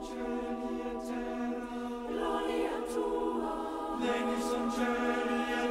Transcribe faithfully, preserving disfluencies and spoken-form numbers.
Celi et terra, gloria tua, lenis in celi et terra.